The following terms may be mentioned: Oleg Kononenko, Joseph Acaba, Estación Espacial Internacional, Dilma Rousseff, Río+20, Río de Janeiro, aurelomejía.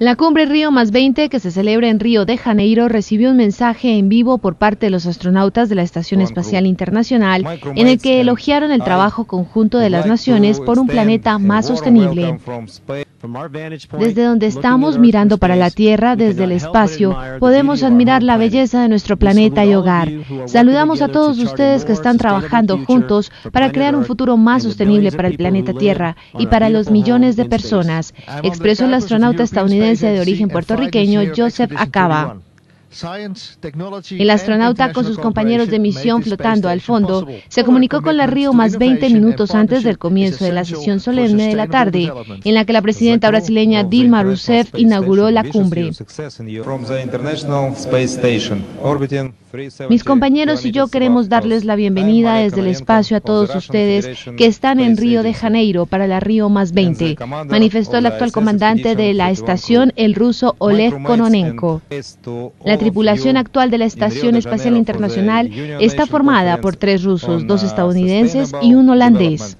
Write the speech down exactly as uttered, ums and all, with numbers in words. La cumbre Río más veinte, que se celebra en Río de Janeiro, recibió un mensaje en vivo por parte de los astronautas de la Estación Espacial Internacional, en el que elogiaron el trabajo conjunto de las naciones por un planeta más sostenible. Desde donde estamos mirando para la Tierra, desde el espacio, podemos admirar la belleza de nuestro planeta y hogar. Saludamos a todos ustedes que están trabajando juntos para crear un futuro más sostenible para el planeta Tierra y para los millones de personas, expresó el astronauta estadounidense de origen puertorriqueño Joseph Acaba. El astronauta con sus compañeros de misión flotando al fondo se comunicó con la Río más veinte minutos antes del comienzo de la sesión solemne de la tarde, en la que la presidenta brasileña Dilma Rousseff inauguró la cumbre. Mis compañeros y yo queremos darles la bienvenida desde el espacio a todos ustedes que están en Río de Janeiro para la Río más veinte, manifestó el actual comandante de la estación, el ruso Oleg Kononenko. La La tripulación actual de la Estación Espacial Internacional está formada por tres rusos, dos estadounidenses y un holandés.